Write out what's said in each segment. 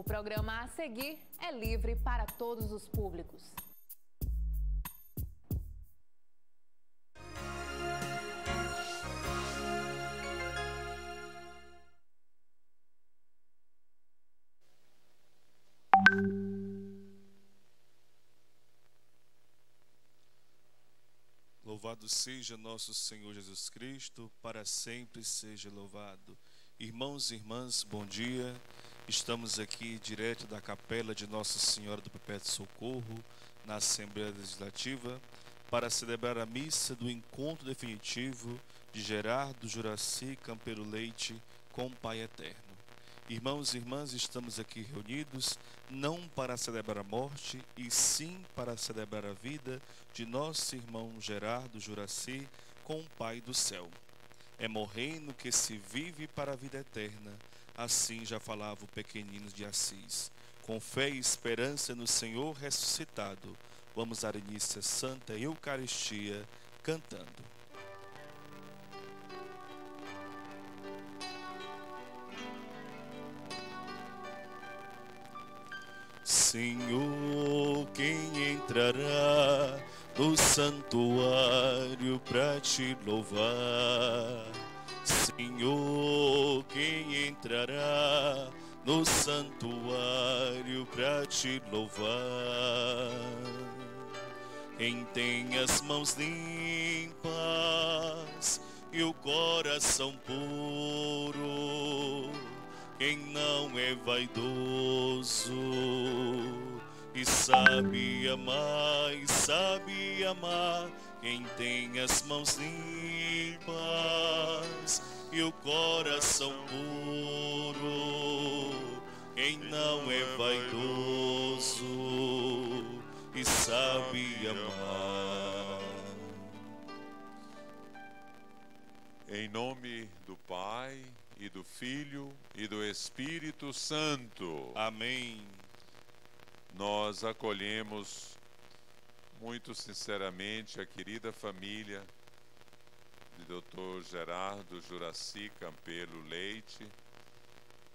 O programa a seguir é livre para todos os públicos. Louvado seja nosso Senhor Jesus Cristo, para sempre seja louvado. Irmãos e irmãs, bom dia. Estamos aqui direto da capela de Nossa Senhora do Perpétuo Socorro, na Assembleia Legislativa, para celebrar a missa do encontro definitivo de Gerardo Juraci Campelo Leite com o Pai Eterno. Irmãos e irmãs, estamos aqui reunidos não para celebrar a morte, e sim para celebrar a vida de nosso irmão Gerardo Juraci com o Pai do Céu. É morrendo que se vive para a vida eterna, assim já falava o pequenino de Assis. Com fé e esperança no Senhor ressuscitado, vamos dar início à Santa Eucaristia cantando. Senhor, quem entrará no santuário para te louvar? Senhor, quem entrará no santuário para te louvar? Quem tem as mãos limpas e o coração puro, quem não é vaidoso e sabe amar, quem tem as mãos limpas e o coração puro, quem não é vaidoso e sabe amar. Em nome do Pai, e do Filho, e do Espírito Santo. Amém. Nós acolhemos muito sinceramente a querida família de Dr. Gerardo Juraci Campelo Leite,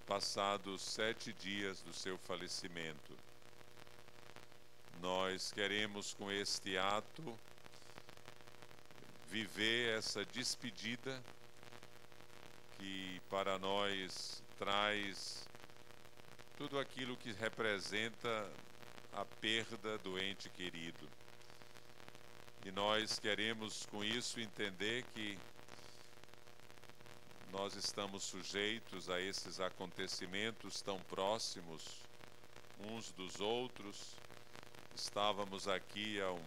passados 7 dias do seu falecimento. Nós queremos, com este ato, viver essa despedida que para nós traz tudo aquilo que representa a perda do ente querido. E nós queremos com isso entender que nós estamos sujeitos a esses acontecimentos tão próximos uns dos outros. Estávamos aqui há um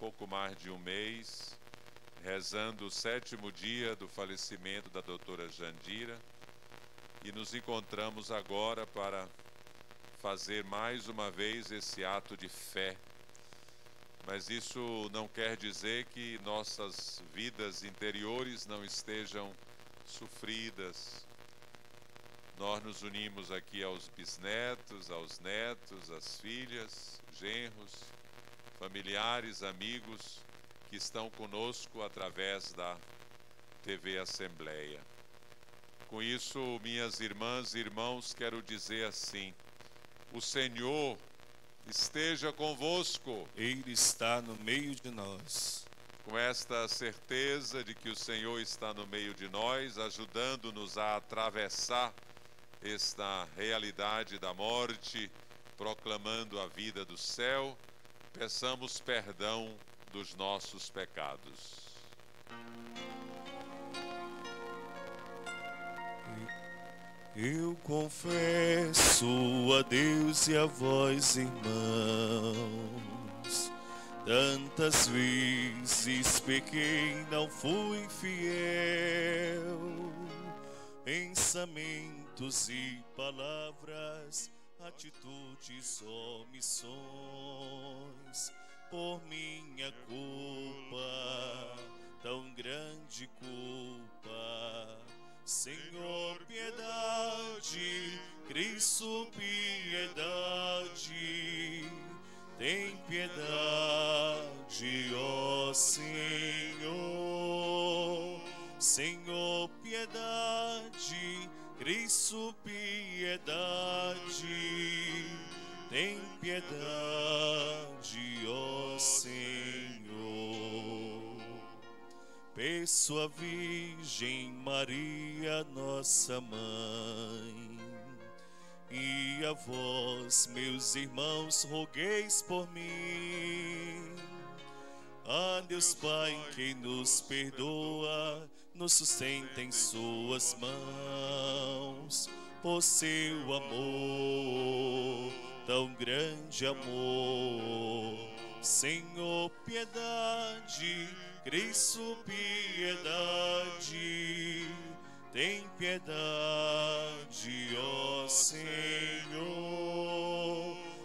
pouco mais de um mês, rezando o 7º dia do falecimento da doutora Jandira, e nos encontramos agora para fazer mais uma vez esse ato de fé. Mas isso não quer dizer que nossas vidas interiores não estejam sofridas. Nós nos unimos aqui aos bisnetos, aos netos, às filhas, genros, familiares, amigos, que estão conosco através da TV Assembleia. Com isso, minhas irmãs e irmãos, quero dizer assim: o Senhor esteja convosco. Ele está no meio de nós. Com esta certeza de que o Senhor está no meio de nós, ajudando-nos a atravessar esta realidade da morte, proclamando a vida do céu, peçamos perdão dos nossos pecados. Eu confesso a Deus e a vós, irmãos, tantas vezes pequei, não fui fiel, pensamentos e palavras, atitudes, omissões, por minha culpa, tão grande culpa. Senhor, piedade, Cristo, piedade, tem piedade, ó Senhor. Senhor, piedade, Cristo, piedade, tem piedade, ó Senhor. Peço à Virgem Maria, nossa mãe, e a vós, meus irmãos, rogueis por mim. A Deus Pai, que nos perdoa, nos sustenta em suas mãos, por seu amor, tão grande amor. Senhor, piedade, Cristo, piedade, tem piedade, ó Senhor.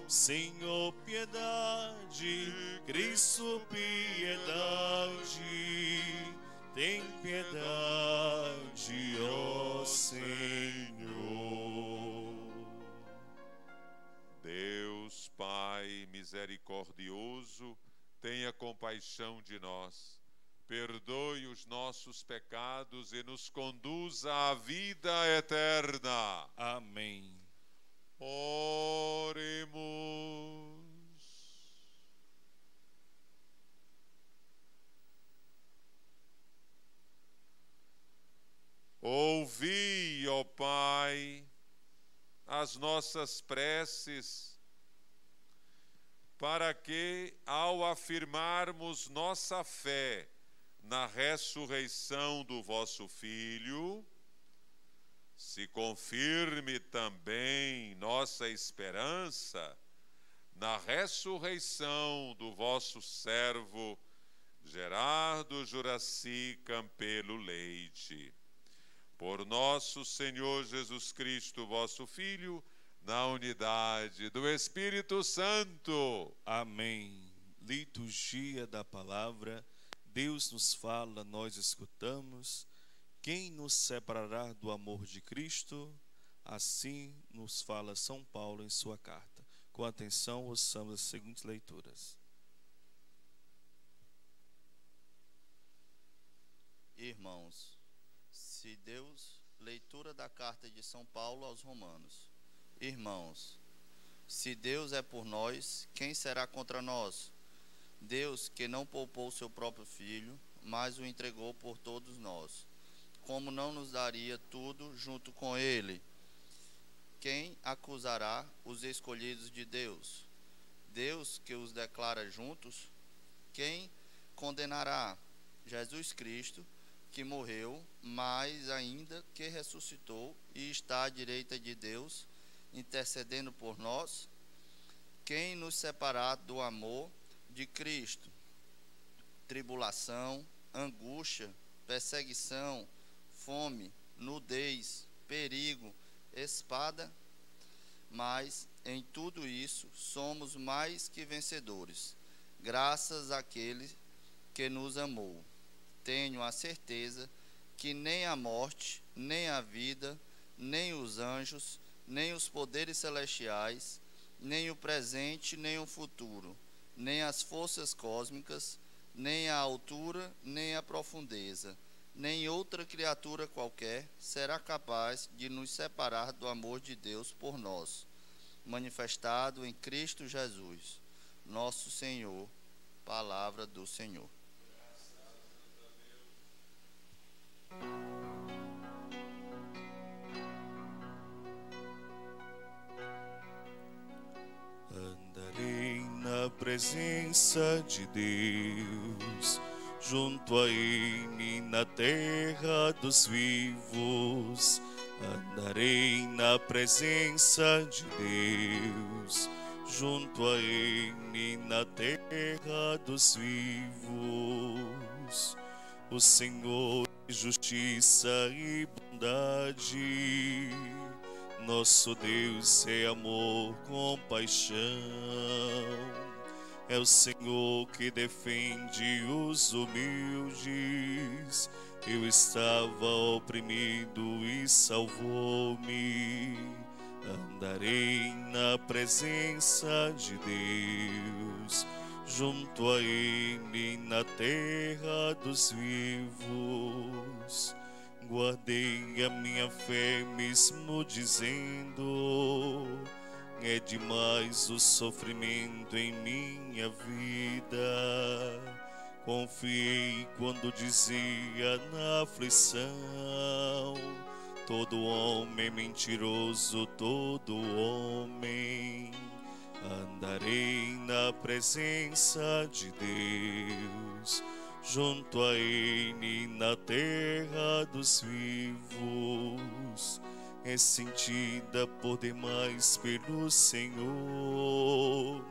Senhor, piedade, Cristo, piedade, tem piedade, ó Senhor. Deus Pai misericordioso, tenha compaixão de nós. Perdoe os nossos pecados e nos conduza à vida eterna. Amém. Oremos. Ouvi, ó Pai, as nossas preces, para que, ao afirmarmos nossa fé na ressurreição do vosso Filho, se confirme também nossa esperança na ressurreição do vosso servo Gerardo Juraci Campelo Leite. Por nosso Senhor Jesus Cristo, vosso Filho, na unidade do Espírito Santo. Amém. Liturgia da Palavra. Deus nos fala, nós escutamos. Quem nos separará do amor de Cristo? Assim nos fala São Paulo em sua carta. Com atenção, ouçamos as seguintes leituras. Irmãos, se Deus... Leitura da carta de São Paulo aos Romanos. Irmãos, se Deus é por nós, quem será contra nós? Deus, que não poupou seu próprio Filho, mas o entregou por todos nós, como não nos daria tudo junto com ele? Quem acusará os escolhidos de Deus? Deus, que os declara juntos, quem condenará? Jesus Cristo, que morreu, mas ainda que ressuscitou e está à direita de Deus, intercedendo por nós. Quem nos separará do amor de Cristo? Tribulação, angústia, perseguição, fome, nudez, perigo, espada. Mas em tudo isso somos mais que vencedores, graças àquele que nos amou. Tenho a certeza que nem a morte, nem a vida, nem os anjos, nem os poderes celestiais, nem o presente, nem o futuro, nem as forças cósmicas, nem a altura, nem a profundeza, nem outra criatura qualquer será capaz de nos separar do amor de Deus por nós, manifestado em Cristo Jesus, nosso Senhor. Palavra do Senhor. Graças a Deus. Andarei na presença de Deus, junto a Ele na terra dos vivos. Andarei na presença de Deus, junto a Ele na terra dos vivos. O Senhor é justiça e bondade, nosso Deus é amor, compaixão. É o Senhor que defende os humildes. Eu estava oprimido e salvou-me. Andarei na presença de Deus, junto a Ele na terra dos vivos. Guardei a minha fé mesmo dizendo: é demais o sofrimento em minha vida. Confiei quando dizia na aflição: todo homem mentiroso, todo homem. Andarei na presença de Deus, junto a Ele na terra dos vivos. É sentida por demais pelo Senhor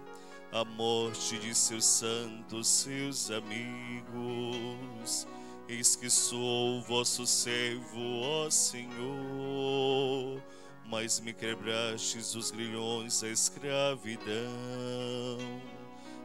a morte de seus santos, seus amigos. Eis que sou o vosso servo, ó Senhor, mas me quebrastes os grilhões da escravidão.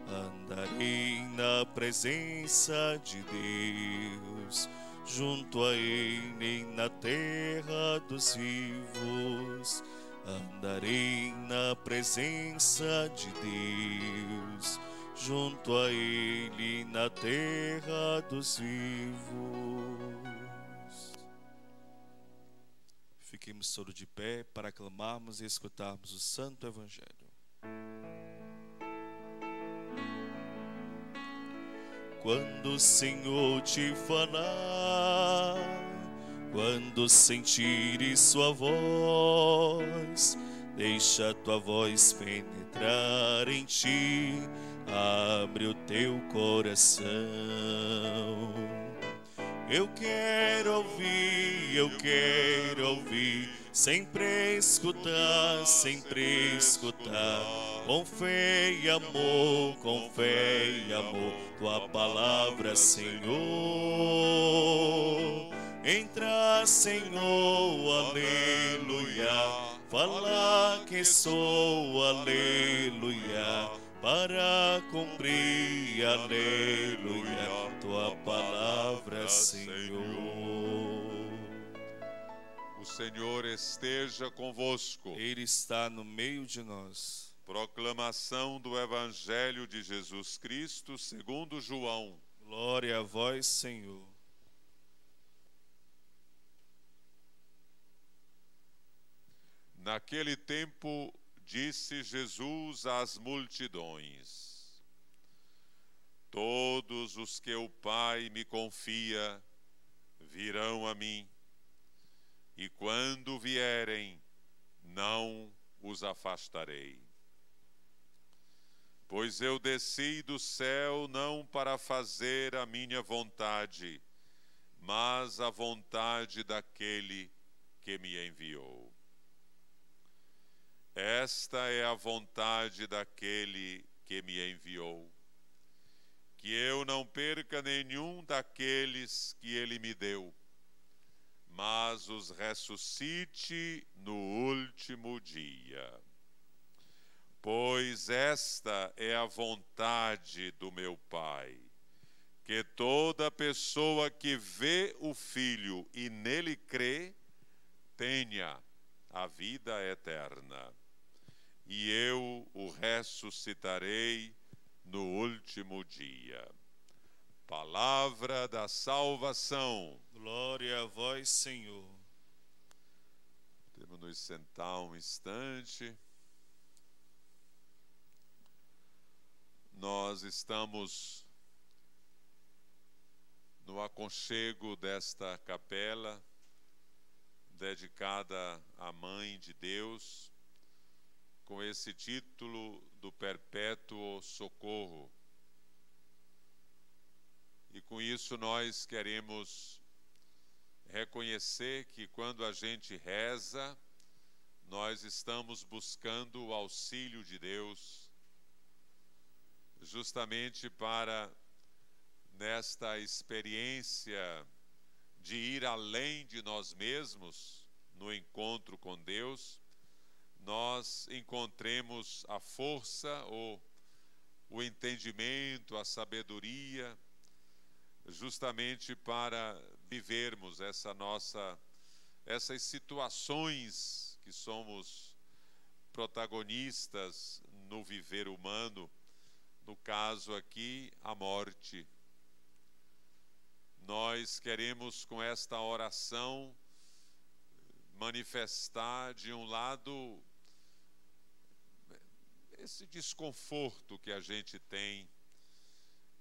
Andarei na presença de Deus, junto a Ele na terra dos vivos. Andarei na presença de Deus, junto a Ele na terra dos vivos. Fiquemos todos de pé para aclamarmos e escutarmos o Santo Evangelho. Quando o Senhor te falar, quando sentires sua voz, deixa a tua voz penetrar em ti, abre o teu coração. Eu quero ouvir, sempre escutar, sempre escutar. Com fé e amor, com fé e amor, tua palavra, Senhor. Entra, Senhor, aleluia, fala que sou, aleluia, para cumprir, aleluia, tua palavra, Senhor. O Senhor esteja convosco. Ele está no meio de nós. Proclamação do Evangelho de Jesus Cristo segundo João. Glória a vós, Senhor. Naquele tempo disse Jesus às multidões: todos os que o Pai me confia virão a mim, e quando vierem, não os afastarei. Pois eu desci do céu não para fazer a minha vontade, mas a vontade daquele que me enviou. Esta é a vontade daquele que me enviou, que eu não perca nenhum daqueles que ele me deu, mas os ressuscite no último dia. Pois esta é a vontade do meu Pai, que toda pessoa que vê o Filho e nele crê, tenha a vida eterna, e eu o ressuscitarei no último dia. Palavra da salvação. Glória a vós, Senhor. Podemos nos sentar um instante. Nós estamos no aconchego desta capela dedicada à Mãe de Deus, com esse título do Perpétuo Socorro. E com isso nós queremos reconhecer que quando a gente reza, nós estamos buscando o auxílio de Deus, justamente para, nesta experiência de ir além de nós mesmos, no encontro com Deus, nós encontremos a força ou o entendimento, a sabedoria, justamente para vivermos essas situações que somos protagonistas no viver humano. No caso aqui, a morte. Nós queremos com esta oração manifestar de um lado esse desconforto que a gente tem.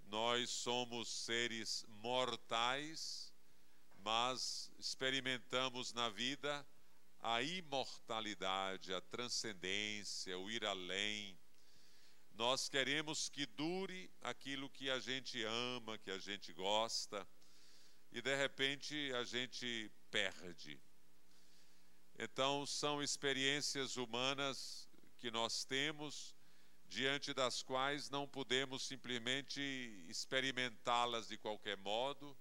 Nós somos seres mortais, mas experimentamos na vida a imortalidade, a transcendência, o ir além. Nós queremos que dure aquilo que a gente ama, que a gente gosta, e de repente a gente perde. Então são experiências humanas que nós temos, diante das quais não podemos simplesmente experimentá-las de qualquer modo,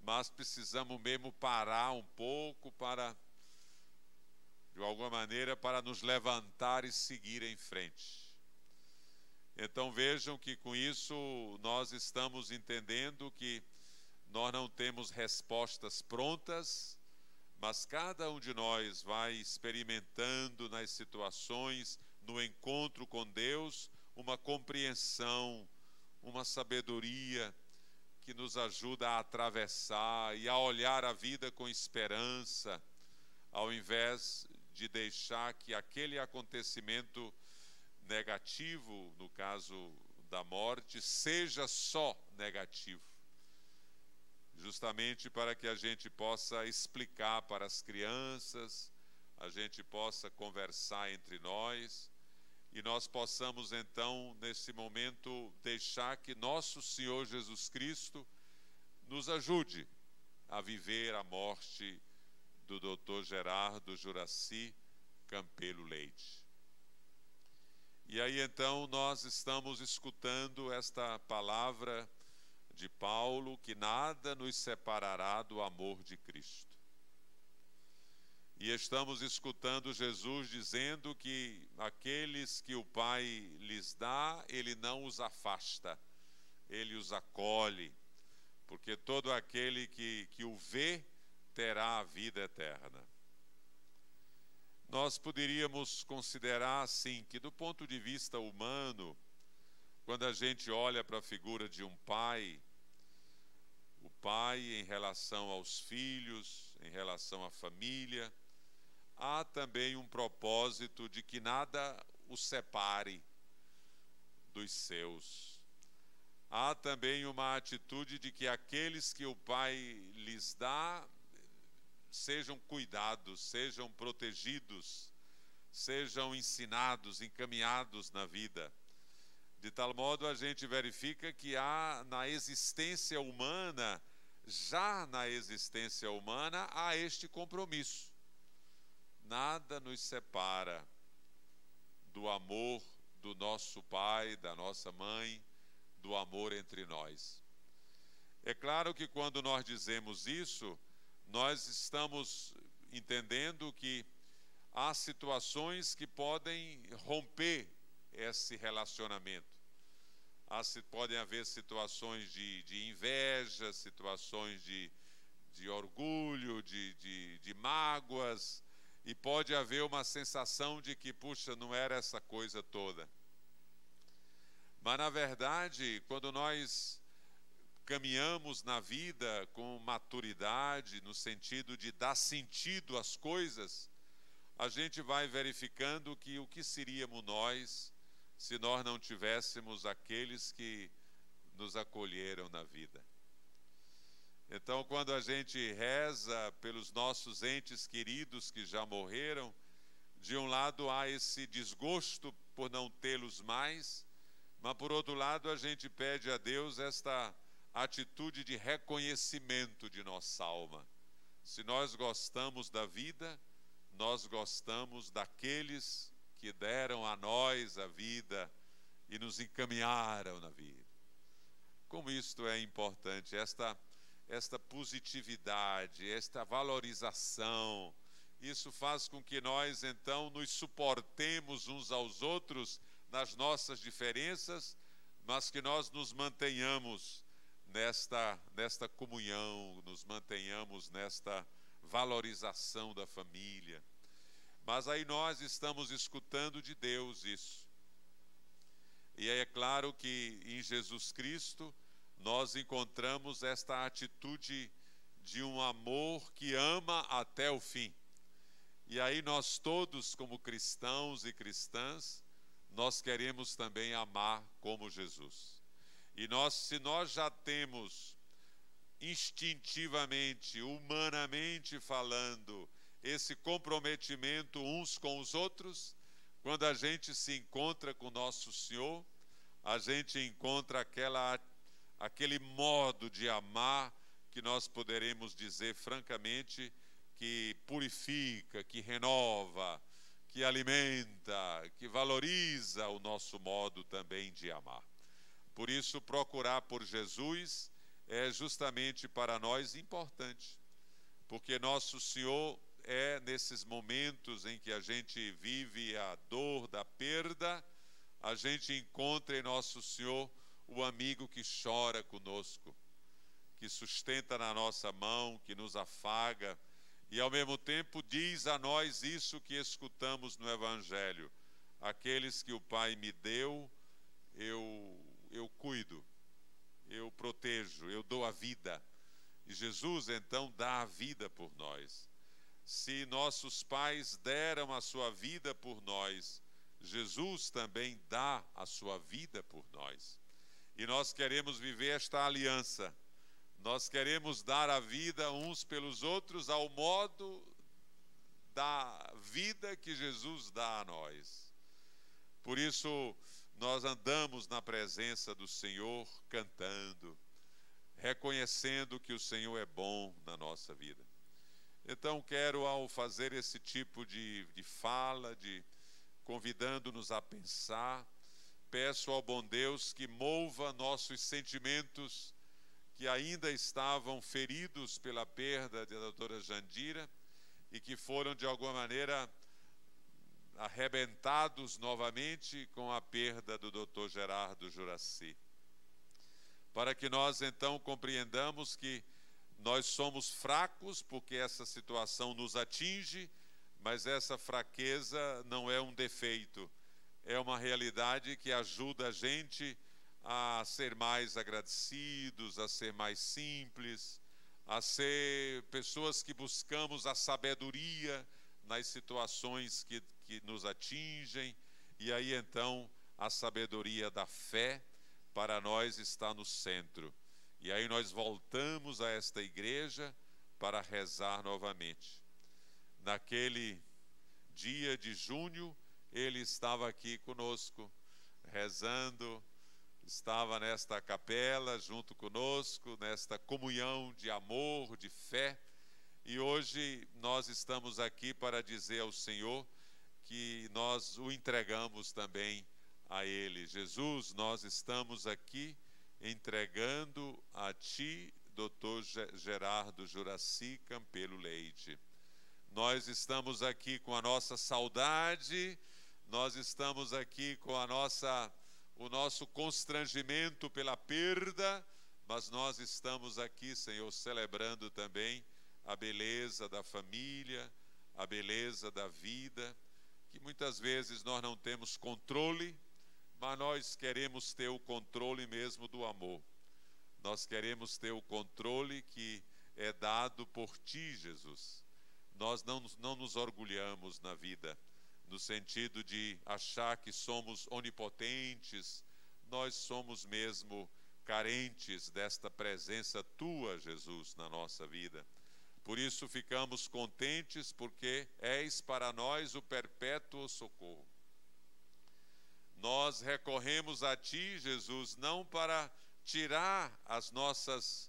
mas precisamos mesmo parar um pouco para, de alguma maneira, para nos levantar e seguir em frente. Então vejam que com isso nós estamos entendendo que nós não temos respostas prontas, mas cada um de nós vai experimentando nas situações, no encontro com Deus, uma compreensão, uma sabedoria que nos ajuda a atravessar e a olhar a vida com esperança, ao invés de deixar que aquele acontecimento negativo, no caso da morte, seja só negativo, justamente para que a gente possa explicar para as crianças, a gente possa conversar entre nós, e nós possamos então, nesse momento, deixar que nosso Senhor Jesus Cristo nos ajude a viver a morte do Dr. Gerardo Juraci Campelo Leite. E aí então nós estamos escutando esta palavra de Paulo, que nada nos separará do amor de Cristo. E estamos escutando Jesus dizendo que aqueles que o Pai lhes dá, Ele não os afasta, Ele os acolhe, porque todo aquele que o vê terá a vida eterna. Nós poderíamos considerar, assim, que do ponto de vista humano, quando a gente olha para a figura de um pai, o pai em relação aos filhos, em relação à família, há também um propósito de que nada o separe dos seus. Há também uma atitude de que aqueles que o pai lhes dá sejam cuidados, sejam protegidos, sejam ensinados, encaminhados na vida. De tal modo a gente verifica que há na existência humana, já na existência humana, há este compromisso. Nada nos separa do amor do nosso pai, da nossa mãe, do amor entre nós. É claro que quando nós dizemos isso, nós estamos entendendo que há situações que podem romper esse relacionamento. Podem haver situações de inveja, situações de orgulho, de mágoas, e pode haver uma sensação de que, puxa, não era essa coisa toda. Mas, na verdade, quando nós caminhamos na vida com maturidade, no sentido de dar sentido às coisas, a gente vai verificando que o que seríamos nós se nós não tivéssemos aqueles que nos acolheram na vida. Então, quando a gente reza pelos nossos entes queridos que já morreram, de um lado há esse desgosto por não tê-los mais, mas por outro lado a gente pede a Deus esta atitude de reconhecimento de nossa alma. Se nós gostamos da vida, nós gostamos daqueles que deram a nós a vida e nos encaminharam na vida. Como isto é importante, esta positividade, esta valorização, isso faz com que nós então nos suportemos uns aos outros nas nossas diferenças, mas que nós nos mantenhamos nesta comunhão, nos mantenhamos nesta valorização da família. Mas aí nós estamos escutando de Deus isso. E aí é claro que em Jesus Cristo nós encontramos esta atitude de um amor que ama até o fim. E aí nós todos, como cristãos e cristãs, nós queremos também amar como Jesus. E nós, se nós já temos, instintivamente, humanamente falando, esse comprometimento uns com os outros, quando a gente se encontra com Nosso Senhor, a gente encontra aquele modo de amar que nós poderemos dizer francamente que purifica, que renova, que alimenta, que valoriza o nosso modo também de amar. Por isso, procurar por Jesus é justamente para nós importante, porque Nosso Senhor é, nesses momentos em que a gente vive a dor da perda, a gente encontra em Nosso Senhor o amigo que chora conosco, que sustenta na nossa mão, que nos afaga, e ao mesmo tempo diz a nós isso que escutamos no Evangelho: aqueles que o Pai me deu, eu cuido, eu protejo, eu dou a vida. E Jesus então dá a vida por nós. Se nossos pais deram a sua vida por nós, Jesus também dá a sua vida por nós. E nós queremos viver esta aliança. Nós queremos dar a vida uns pelos outros ao modo da vida que Jesus dá a nós. Por isso, nós andamos na presença do Senhor cantando, reconhecendo que o Senhor é bom na nossa vida. Então quero, ao fazer esse tipo de fala, convidando-nos a pensar, peço ao bom Deus que mova nossos sentimentos que ainda estavam feridos pela perda da doutora Jandira e que foram de alguma maneira arrebentados novamente com a perda do doutor Gerardo Juraci, para que nós então compreendamos que nós somos fracos porque essa situação nos atinge, mas essa fraqueza não é um defeito, é uma realidade que ajuda a gente a ser mais agradecidos, a ser mais simples, a ser pessoas que buscamos a sabedoria nas situações que nos atingem. E aí então a sabedoria da fé para nós está no centro, e aí nós voltamos a esta igreja para rezar novamente. Naquele dia de junho ele estava aqui conosco rezando, estava nesta capela junto conosco, nesta comunhão de amor, de fé. E hoje nós estamos aqui para dizer ao Senhor que nós o entregamos também a Ele. Jesus, nós estamos aqui entregando a Ti, doutor Gerardo Juraci Campelo Leite. Nós estamos aqui com a nossa saudade, nós estamos aqui com o nosso constrangimento pela perda, mas nós estamos aqui, Senhor, celebrando também a beleza da família, a beleza da vida, que muitas vezes nós não temos controle, mas nós queremos ter o controle mesmo do amor. Nós queremos ter o controle que é dado por Ti, Jesus. Nós não nos orgulhamos na vida, no sentido de achar que somos onipotentes. Nós somos mesmo carentes desta presença Tua, Jesus, na nossa vida. Por isso ficamos contentes, porque és para nós o perpétuo socorro. Nós recorremos a Ti, Jesus, não para tirar as nossas,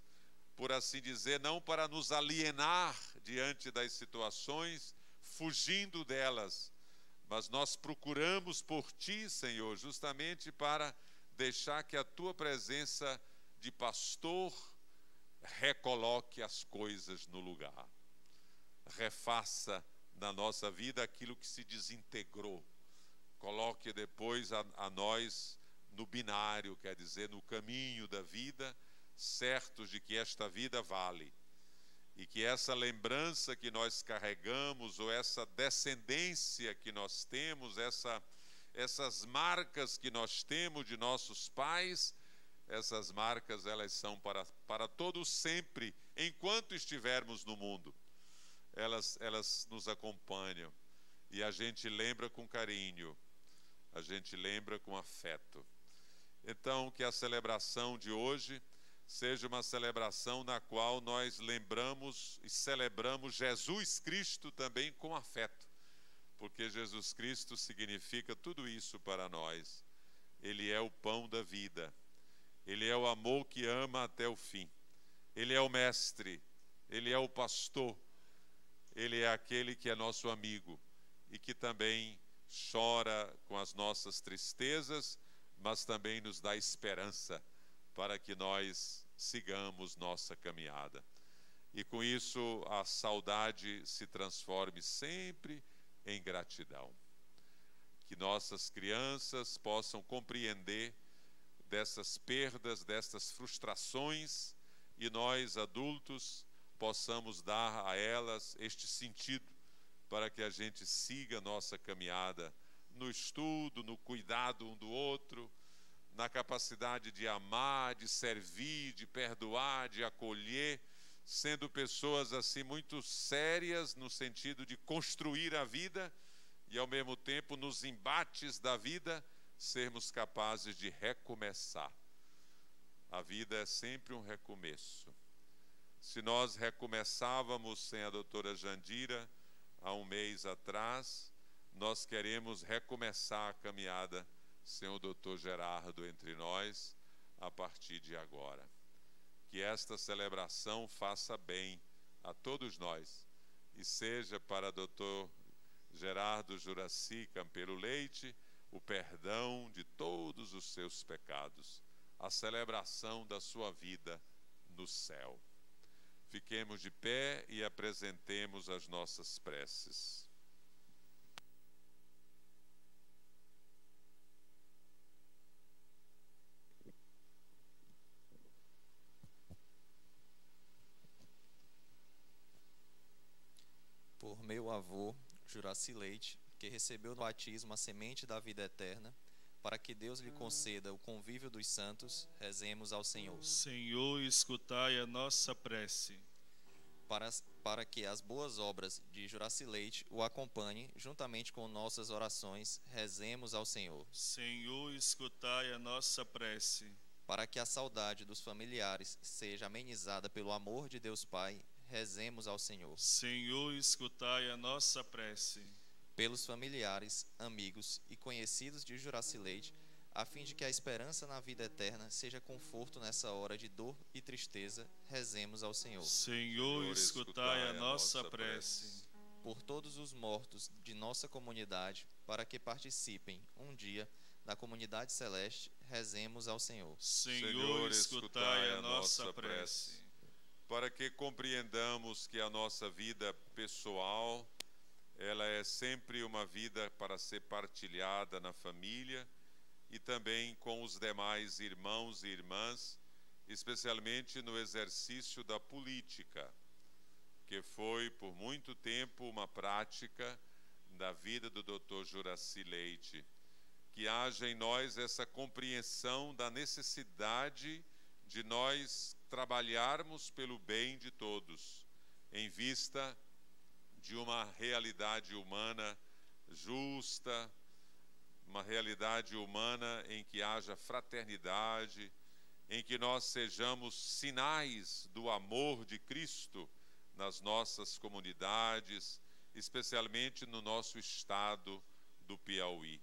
por assim dizer, não para nos alienar diante das situações, fugindo delas, mas nós procuramos por Ti, Senhor, justamente para deixar que a Tua presença de pastor recoloque as coisas no lugar, refaça na nossa vida aquilo que se desintegrou, coloque depois a nós no binário, quer dizer, no caminho da vida, certos de que esta vida vale, e que essa lembrança que nós carregamos, ou essa descendência que nós temos, essas marcas que nós temos de nossos pais, essas marcas, elas são para todo sempre, enquanto estivermos no mundo. Elas nos acompanham, e a gente lembra com carinho. a gente lembra com afeto. Então, que a celebração de hoje seja uma celebração na qual nós lembramos e celebramos Jesus Cristo também com afeto, porque Jesus Cristo significa tudo isso para nós. Ele é o pão da vida, ele é o amor que ama até o fim, ele é o mestre, ele é o pastor, ele é aquele que é nosso amigo e que também chora com as nossas tristezas, mas também nos dá esperança para que nós sigamos nossa caminhada. E com isso a saudade se transforme sempre em gratidão. Que nossas crianças possam compreender dessas perdas, dessas frustrações, e nós adultos possamos dar a elas este sentido para que a gente siga nossa caminhada no estudo, no cuidado um do outro, na capacidade de amar, de servir, de perdoar, de acolher, sendo pessoas assim muito sérias no sentido de construir a vida e ao mesmo tempo nos embates da vida sermos capazes de recomeçar. A vida é sempre um recomeço. Se nós recomeçávamos sem a doutora Jandira há um mês atrás, nós queremos recomeçar a caminhada sem o doutor Gerardo entre nós a partir de agora. Que esta celebração faça bem a todos nós e seja para o doutor Gerardo Juraci Campelo Leite o perdão de todos os seus pecados, a celebração da sua vida no céu. Fiquemos de pé e apresentemos as nossas preces. Por meu avô, Juraci Leite, que recebeu no batismo a semente da vida eterna, para que Deus lhe conceda o convívio dos santos, rezemos ao Senhor. Senhor, escutai a nossa prece. Para que as boas obras de Juraci Leite o acompanhem, juntamente com nossas orações, rezemos ao Senhor. Senhor, escutai a nossa prece. Para que a saudade dos familiares seja amenizada pelo amor de Deus Pai, rezemos ao Senhor. Senhor, escutai a nossa prece. Pelos familiares, amigos e conhecidos de Juraci Leite, a fim de que a esperança na vida eterna seja conforto nessa hora de dor e tristeza, rezemos ao Senhor. Senhor, escutai a nossa prece. Por todos os mortos de nossa comunidade, para que participem um dia da comunidade celeste, rezemos ao Senhor. Senhor, escutai a nossa prece. Para que compreendamos que a nossa vida pessoal, ela é sempre uma vida para ser partilhada na família e também com os demais irmãos e irmãs, especialmente no exercício da política, que foi por muito tempo uma prática da vida do Dr. Juraci Leite, que haja em nós essa compreensão da necessidade de nós trabalharmos pelo bem de todos, em vista de uma realidade humana justa, uma realidade humana em que haja fraternidade, em que nós sejamos sinais do amor de Cristo nas nossas comunidades, especialmente no nosso estado do Piauí.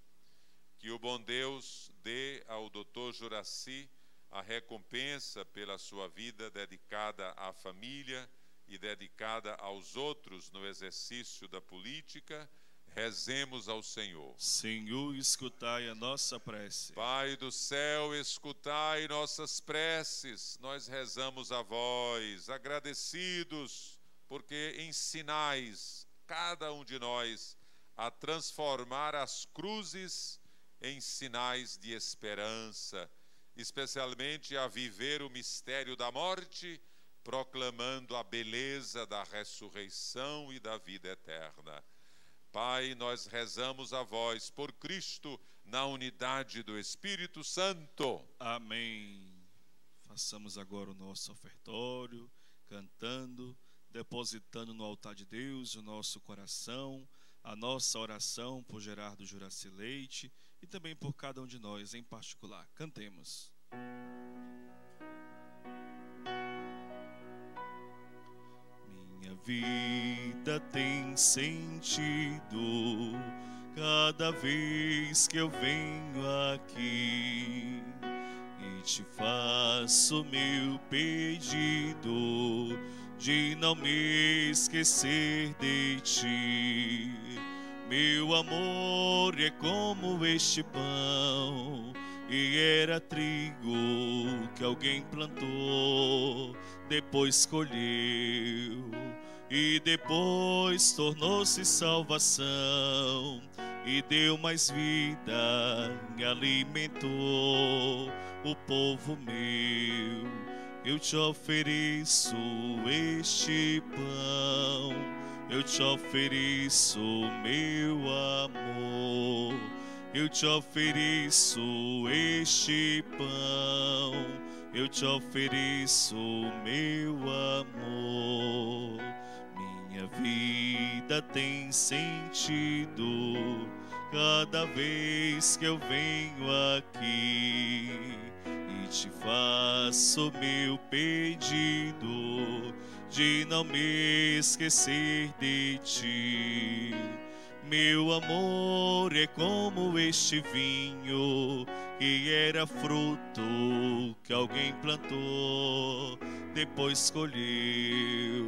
Que o bom Deus dê ao Dr. Juraci a recompensa pela sua vida dedicada à família e dedicada aos outros no exercício da política, rezemos ao Senhor. Senhor, escutai a nossa prece. Pai do céu, escutai nossas preces, nós rezamos a vós, agradecidos, porque ensinais cada um de nós a transformar as cruzes em sinais de esperança, especialmente a viver o mistério da morte, proclamando a beleza da ressurreição e da vida eterna. Pai, nós rezamos a vós por Cristo, na unidade do Espírito Santo. Amém. Façamos agora o nosso ofertório, cantando, depositando no altar de Deus o nosso coração, a nossa oração por Gerardo Juraci Leite e também por cada um de nós em particular. Cantemos. Minha vida tem sentido cada vez que eu venho aqui e te faço meu pedido de não me esquecer de ti. Meu amor é como este pão, e era trigo que alguém plantou, depois colheu, e depois tornou-se salvação, e deu mais vida, alimentou o povo meu. Eu te ofereço este pão, eu te ofereço meu amor, eu te ofereço este pão, eu te ofereço meu amor. Minha vida tem sentido cada vez que eu venho aqui e te faço meu pedido de não me esquecer de ti. Meu amor é como este vinho que era fruto que alguém plantou, depois colheu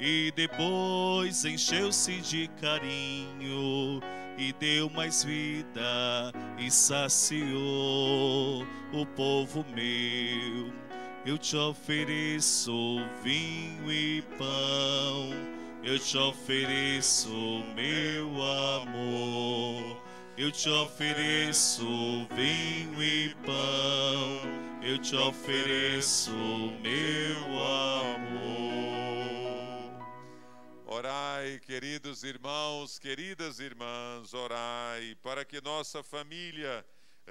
e depois encheu-se de carinho, e deu mais vida e saciou o povo meu. Eu te ofereço vinho e pão, eu te ofereço meu amor, eu te ofereço vinho e pão, eu te ofereço meu amor. Orai, queridos irmãos, queridas irmãs, orai para que nossa família,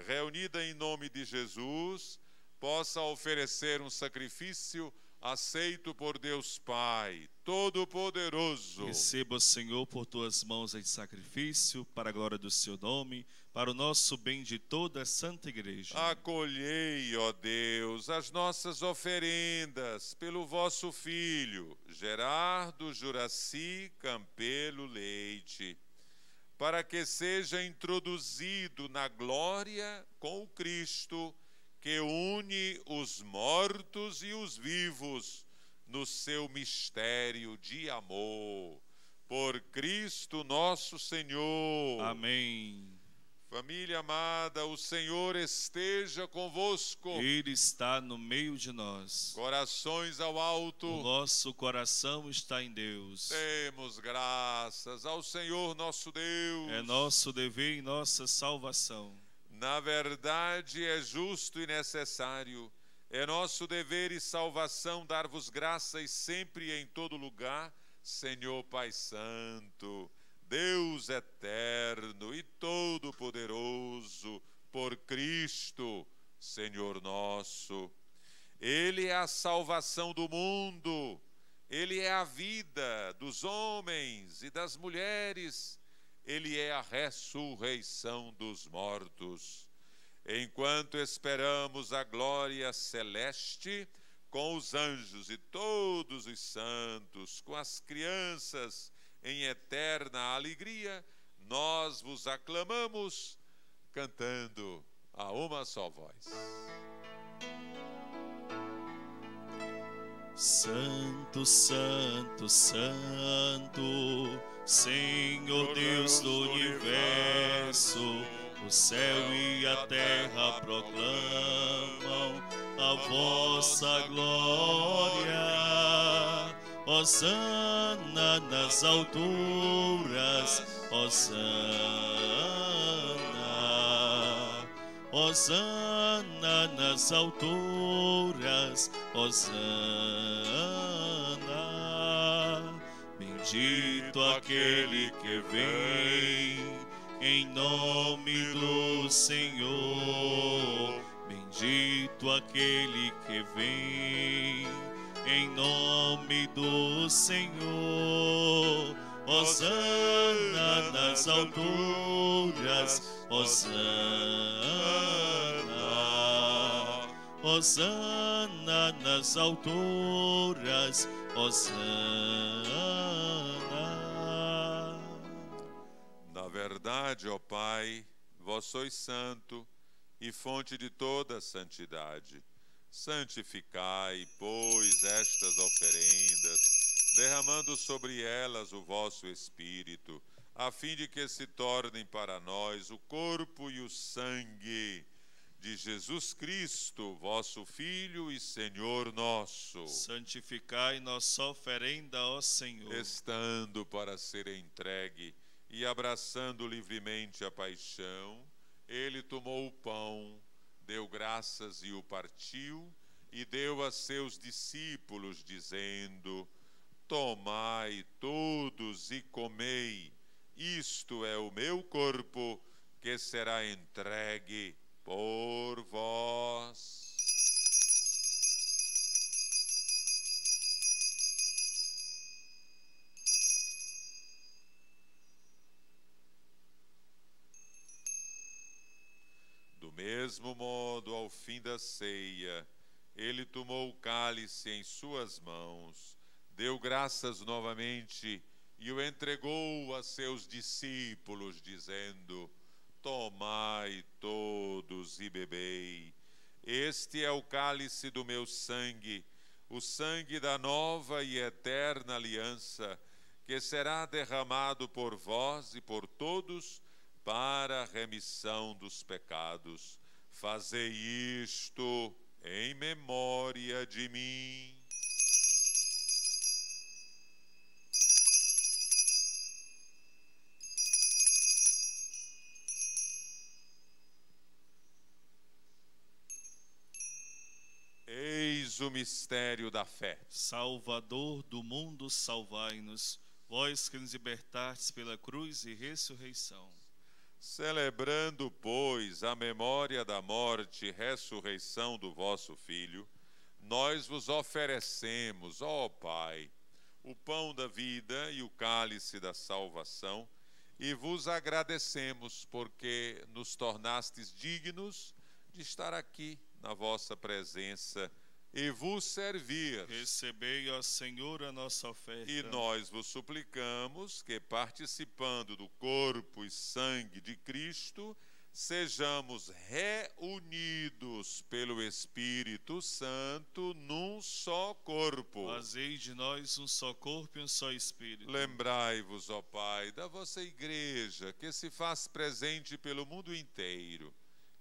reunida em nome de Jesus, possa oferecer um sacrifício aceito por Deus Pai Todo-Poderoso. Receba, Senhor, por tuas mãos este sacrifício, para a glória do seu nome, para o nosso bem de toda a Santa Igreja. Acolhei, ó Deus, as nossas oferendas pelo vosso filho, Gerardo Juraci Campelo Leite, para que seja introduzido na glória com o Cristo, que une os mortos e os vivos no seu mistério de amor. Por Cristo nosso Senhor. Amém. Família amada, o Senhor esteja convosco. Ele está no meio de nós. Corações ao alto. O nosso coração está em Deus. Demos graças ao Senhor nosso Deus. É nosso dever e nossa salvação. Na verdade, é justo e necessário, é nosso dever e salvação dar-vos graças sempre e em todo lugar, Senhor Pai Santo, Deus eterno e todo-poderoso, por Cristo, Senhor nosso. Ele é a salvação do mundo, ele é a vida dos homens e das mulheres, ele é a ressurreição dos mortos. Enquanto esperamos a glória celeste, com os anjos e todos os santos, com as crianças em eterna alegria, nós vos aclamamos, cantando a uma só voz. Santo, santo, santo, Senhor Deus do universo, o céu e a terra proclamam a vossa glória. Hosana nas alturas, hosana, hosana nas alturas, hosana. Bendito aquele que vem em nome do Senhor, bendito aquele que vem em nome do Senhor. Hosana nas alturas, Hosana. Hosana nas alturas, Hosana. Na verdade, ó Pai, vós sois santo e fonte de toda a santidade. Santificai, pois, estas oferendas, derramando sobre elas o vosso Espírito, a fim de que se tornem para nós o corpo e o sangue de Jesus Cristo, vosso Filho e Senhor nosso. Santificai nossa oferenda, ó Senhor, estando para ser entregue e abraçando livremente a paixão, ele tomou o pão, deu graças e o partiu, e deu a seus discípulos, dizendo: tomai todos e comei, isto é o meu corpo, que será entregue por vós. Do mesmo modo, ao fim da ceia, ele tomou o cálice em suas mãos, deu graças novamente e o entregou a seus discípulos, dizendo: tomai todos e bebei, este é o cálice do meu sangue, o sangue da nova e eterna aliança, que será derramado por vós e por todos para a remissão dos pecados. Fazei isto em memória de mim. Eis o mistério da fé. Salvador do mundo, salvai-nos, vós que nos libertastes pela cruz e ressurreição. Celebrando, pois, a memória da morte e ressurreição do vosso Filho, nós vos oferecemos, ó Pai, o pão da vida e o cálice da salvação, e vos agradecemos porque nos tornastes dignos de estar aqui na vossa presença e vos servir. Recebei, ó Senhor, a nossa oferta. E nós vos suplicamos que, participando do corpo e sangue de Cristo, sejamos reunidos pelo Espírito Santo num só corpo. Fazei de nós um só corpo e um só Espírito. Lembrai-vos, ó Pai, da vossa Igreja, que se faz presente pelo mundo inteiro.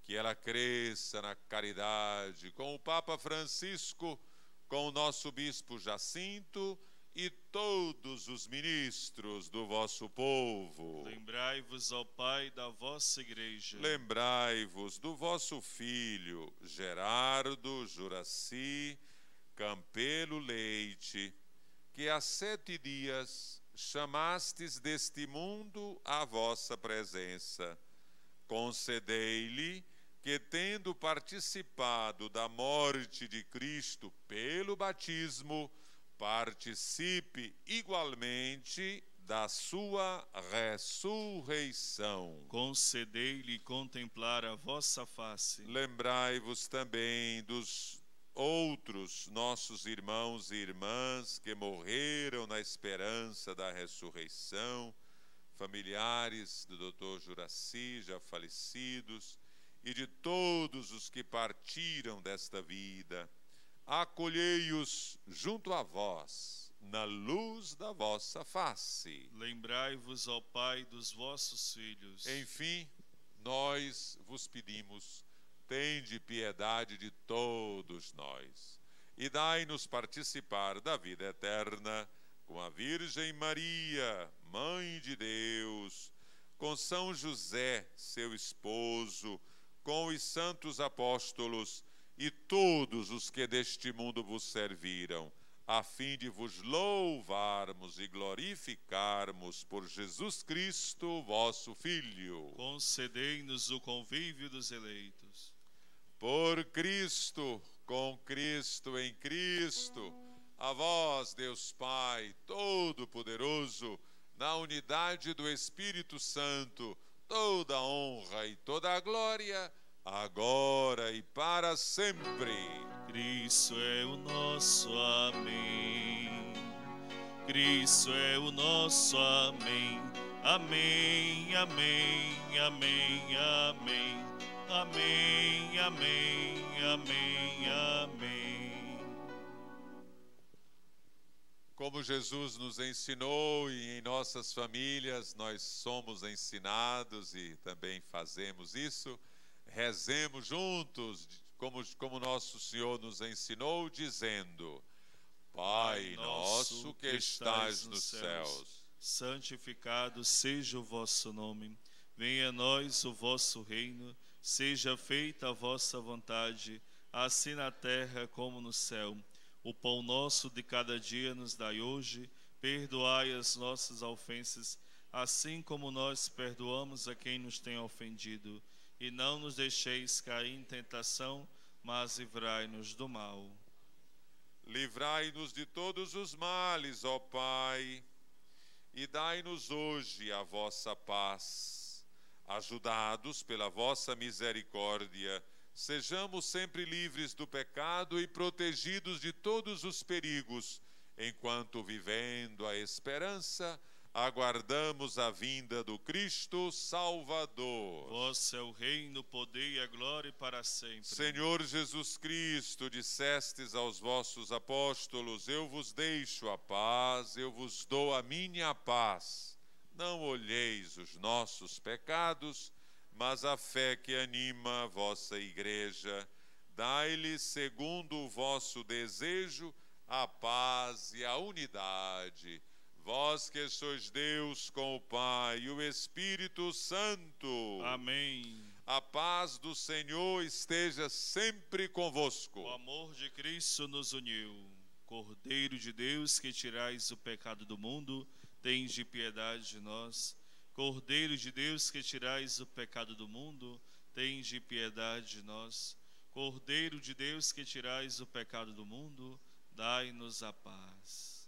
Que ela cresça na caridade com o Papa Francisco, com o nosso Bispo Jacinto e todos os ministros do vosso povo. Lembrai-vos, ó Pai, da vossa Igreja. Lembrai-vos do vosso filho, Gerardo Juraci Campelo Leite, que há 7 dias chamastes deste mundo à vossa presença. Concedei-lhe que, tendo participado da morte de Cristo pelo batismo, participe igualmente da sua ressurreição. Concedei-lhe contemplar a vossa face. Lembrai-vos também dos outros nossos irmãos e irmãs que morreram na esperança da ressurreição, familiares do Dr. Juraci, já falecidos, e de todos os que partiram desta vida. Acolhei-os junto a vós, na luz da vossa face. Lembrai-vos, ó Pai, dos vossos filhos. Enfim, nós vos pedimos, tende piedade de todos nós, e dai-nos participar da vida eterna com a Virgem Maria, Mãe de Deus, com São José, seu esposo, com os santos apóstolos e todos os que deste mundo vos serviram, a fim de vos louvarmos e glorificarmos por Jesus Cristo, vosso Filho. Concedei-nos o convívio dos eleitos. Por Cristo, com Cristo, em Cristo, a vós, Deus Pai Todo-Poderoso, na unidade do Espírito Santo, toda a honra e toda a glória, agora e para sempre. Cristo é o nosso amém. Cristo é o nosso amém. Amém, amém, amém, amém. Amém, amém, amém, amém. Como Jesus nos ensinou e em nossas famílias nós somos ensinados e também fazemos isso, rezemos juntos, como nosso Senhor nos ensinou, dizendo: Pai nosso que estais nos céus, santificado seja o vosso nome, venha a nós o vosso reino, seja feita a vossa vontade, assim na terra como no céu. O pão nosso de cada dia nos dai hoje, perdoai as nossas ofensas, assim como nós perdoamos a quem nos tem ofendido. E não nos deixeis cair em tentação, mas livrai-nos do mal. Livrai-nos de todos os males, ó Pai, e dai-nos hoje a vossa paz. Ajudados pela vossa misericórdia, sejamos sempre livres do pecado e protegidos de todos os perigos, enquanto, vivendo a esperança, aguardamos a vinda do Cristo Salvador. Vosso é o reino, o poder e a glória para sempre. Senhor Jesus Cristo, dissestes aos vossos apóstolos: eu vos deixo a paz, eu vos dou a minha paz. Não olheis os nossos pecados, mas a fé que anima a vossa igreja. Dai-lhe, segundo o vosso desejo, a paz e a unidade. Vós que sois Deus com o Pai e o Espírito Santo. Amém. A paz do Senhor esteja sempre convosco. O amor de Cristo nos uniu. Cordeiro de Deus, que tirais o pecado do mundo, tende piedade de nós. Cordeiro de Deus, que tirais o pecado do mundo, tende piedade de nós. Cordeiro de Deus, que tirais o pecado do mundo, dai-nos a paz.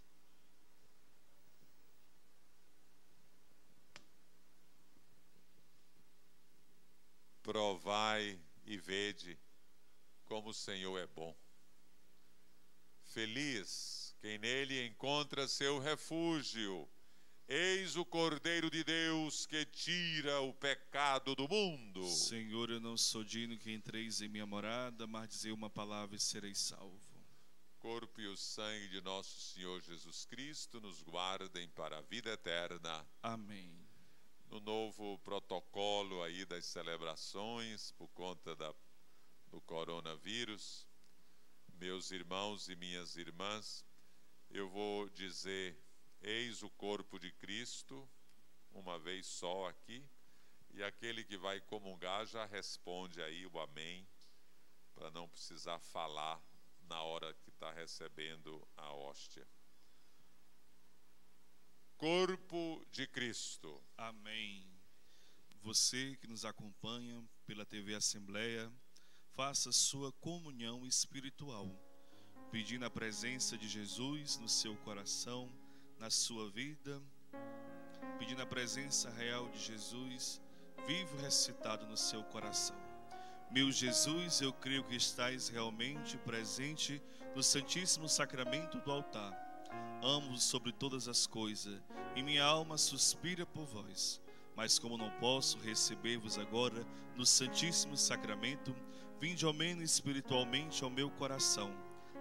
Provai e vede como o Senhor é bom. Feliz quem nele encontra seu refúgio. Eis o Cordeiro de Deus que tira o pecado do mundo. Senhor, eu não sou digno que entreis em minha morada, mas dizei uma palavra e serei salvo. Corpo e o sangue de nosso Senhor Jesus Cristo nos guardem para a vida eterna. Amém. No novo protocolo aí das celebrações por conta do coronavírus, meus irmãos e minhas irmãs, eu vou dizer: eis o corpo de Cristo, uma vez só aqui, e aquele que vai comungar já responde aí o amém, para não precisar falar na hora que está recebendo a hóstia. Corpo de Cristo. Amém. Você que nos acompanha pela TV Assembleia, faça sua comunhão espiritual, pedindo a presença de Jesus no seu coração, na sua vida, pedindo a presença real de Jesus, vivo e ressuscitado no seu coração. Meu Jesus, eu creio que estás realmente presente no Santíssimo Sacramento do altar. Amo-vos sobre todas as coisas, e minha alma suspira por vós. Mas como não posso receber-vos agora no Santíssimo Sacramento, vinde ao menos espiritualmente ao meu coração.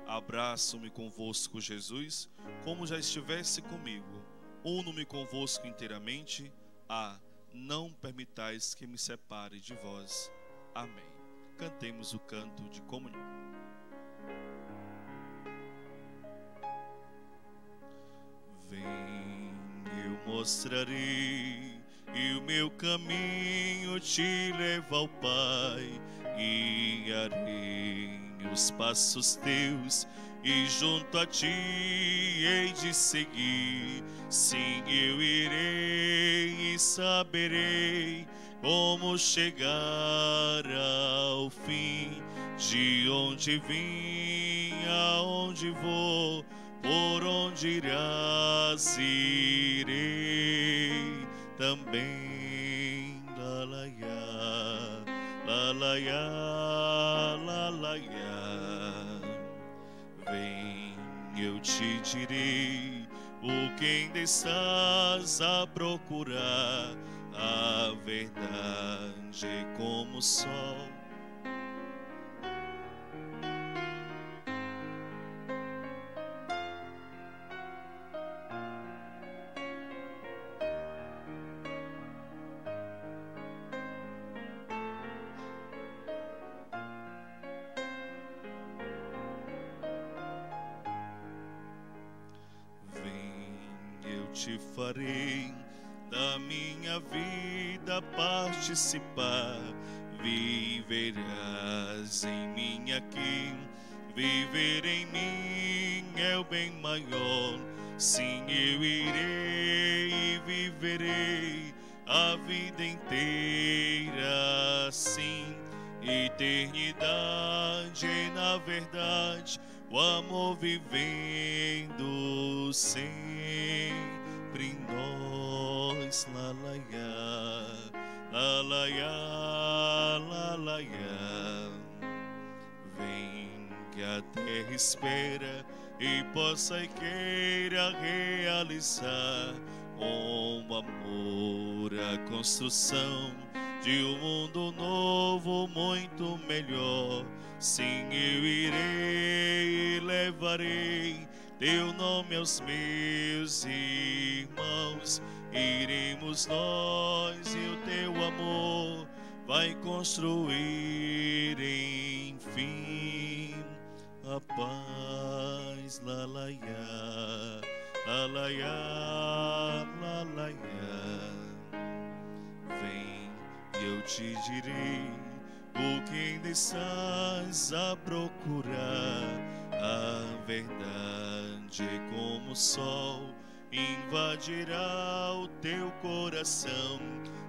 Abraço-me convosco, Jesus, como já estivesse comigo. Uno-me convosco inteiramente. Ah, não permitais que me separe de vós. Amém. Cantemos o canto de comunhão. Vem, eu mostrarei, e o meu caminho te leva ao Pai. Guiarei os passos teus, e junto a ti hei de seguir. Sim, eu irei e saberei como chegar ao fim. De onde vim, aonde vou, por onde irás, irei. também. Lalaiá, lalaiá, lalaiá. Vem, eu te direi o quem estás a procurar. A verdade é como o sol. Te farei da minha vida participar, viverás em mim aqui, viver em mim é o bem maior. Sim, eu irei e viverei a vida inteira, sim, eternidade na verdade, o amor vivendo sem. Entre nós, lalaiá, lalaiá, lalaiá. Vem que a terra espera e possa e queira realizar com amor a construção de um mundo novo muito melhor. Sim, eu irei e levarei teu nome aos meus irmãos, iremos nós e o teu amor vai construir enfim a paz. Lalaiá, lalaiá, lalaiá. Vem e eu te direi o que ainda estás a procurar. A verdade é como o sol, invadirá o teu coração.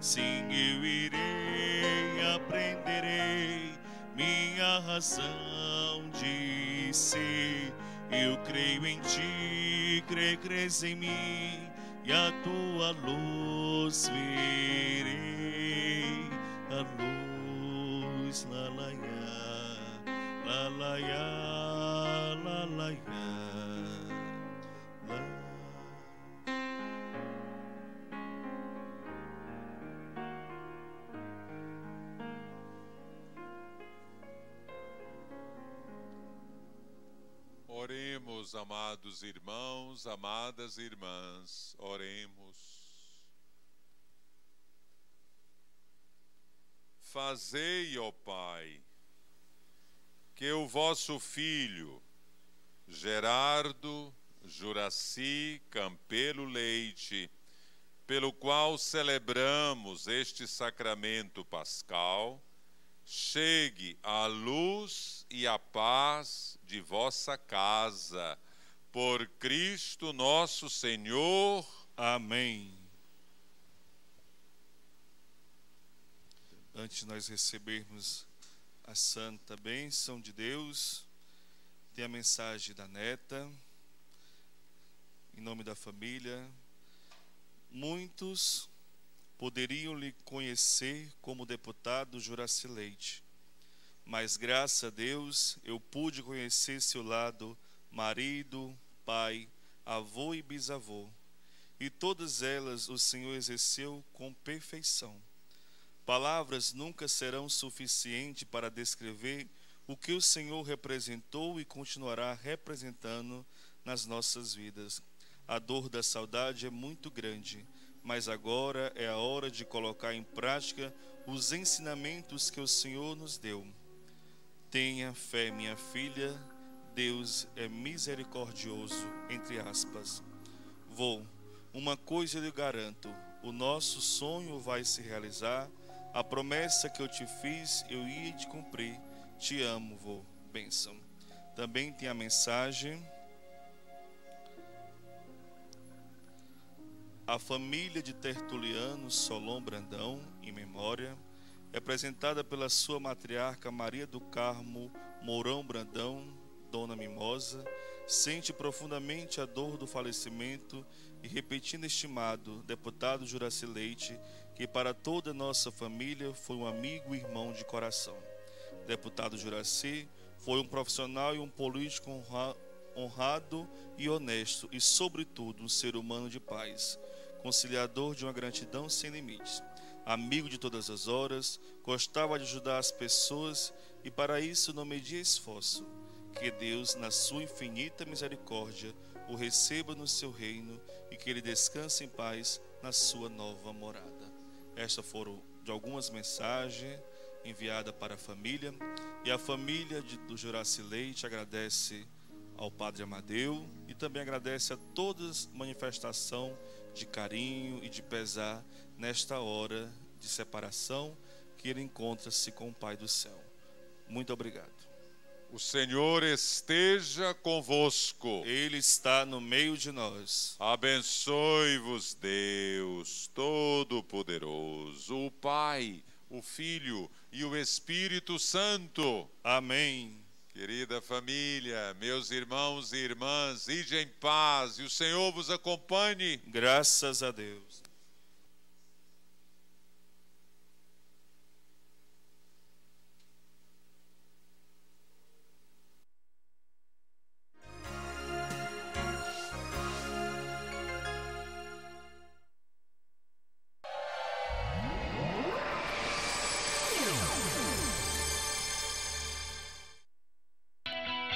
Sim, eu irei, aprenderei minha razão de ser. Eu creio em ti, crês em mim, e a tua luz verei. A luz, lalaiá, lalaiá. Oremos, amados irmãos, amadas irmãs, oremos. Fazei, ó Pai, que o vosso filho Gerardo Juraci Campelo Leite, pelo qual celebramos este sacramento pascal, chegue à luz e à paz de vossa casa. Por Cristo nosso Senhor. Amém. Antes de nós recebermos a santa bênção de Deus, tem a mensagem da neta, em nome da família. Muitos poderiam lhe conhecer como deputado Juraci Leite, mas graças a Deus eu pude conhecer seu lado marido, pai, avô e bisavô, e todas elas o Senhor exerceu com perfeição. Palavras nunca serão suficientes para descrever o que o Senhor representou e continuará representando nas nossas vidas. A dor da saudade é muito grande, mas agora é a hora de colocar em prática os ensinamentos que o Senhor nos deu. Tenha fé, minha filha, Deus é misericordioso, entre aspas. Vou, uma coisa lhe garanto, o nosso sonho vai se realizar, a promessa que eu te fiz eu ia te cumprir. Te amo, vô. Bênção. Também tem a mensagem. A família de Tertuliano Solon Brandão, em memória, representada pela sua matriarca Maria do Carmo Mourão Brandão, Dona Mimosa sente profundamente a dor do falecimento e repetindo estimado deputado Juraci Leite, que para toda nossa família foi um amigo e irmão de coração. Deputado Juraci foi um profissional e um político honrado e honesto e, sobretudo, um ser humano de paz, conciliador de uma gratidão sem limites. Amigo de todas as horas, gostava de ajudar as pessoas e para isso não media esforço. Que Deus, na sua infinita misericórdia, o receba no seu reino e que ele descanse em paz na sua nova morada. Estas foram de algumas mensagens enviadas para a família. E a família do Juraci Leite agradece ao Padre Amadeu e também agradece a todas manifestação de carinho e de pesar nesta hora de separação que ele encontra-se com o Pai do Céu. Muito obrigado. O Senhor esteja convosco. Ele está no meio de nós. Abençoe-vos, Deus Todo-Poderoso, o Pai, o Filho e o Espírito Santo. Amém. Querida família, meus irmãos e irmãs, ide em paz e o Senhor vos acompanhe. Graças a Deus.